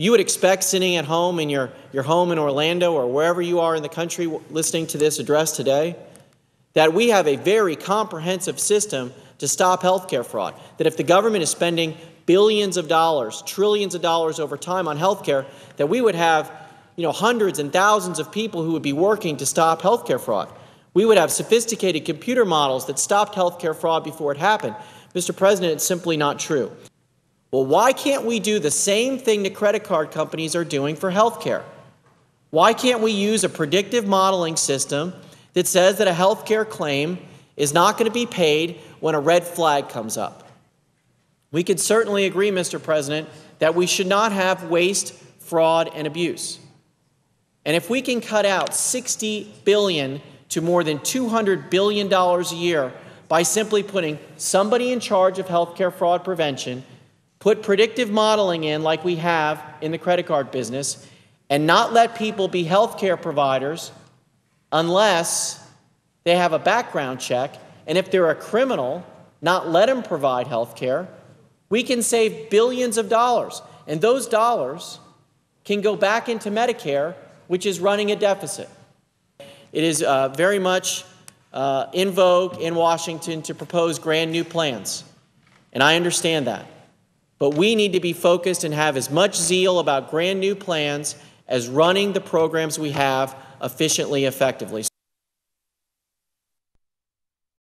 You would expect sitting at home in your home in Orlando or wherever you are in the country listening to this address today, that we have a very comprehensive system to stop healthcare fraud. That if the government is spending billions of dollars, trillions of dollars over time on healthcare, that we would have hundreds and thousands of people who would be working to stop healthcare fraud. We would have sophisticated computer models that stopped healthcare fraud before it happened. Mr. President, it's simply not true. Well, why can't we do the same thing the credit card companies are doing for healthcare? Why can't we use a predictive modeling system that says that a healthcare claim is not going to be paid when a red flag comes up? We could certainly agree, Mr. President, that we should not have waste, fraud, and abuse. And if we can cut out $60 billion to more than $200 billion a year by simply putting somebody in charge of healthcare fraud prevention, put predictive modeling in like we have in the credit card business, and not let people be healthcare providers unless they have a background check, and if they're a criminal, not let them provide healthcare, we can save billions of dollars. And those dollars can go back into Medicare, which is running a deficit. It is very much in vogue in Washington to propose grand new plans, and I understand that. But we need to be focused and have as much zeal about grand new plans as running the programs we have efficiently, effectively.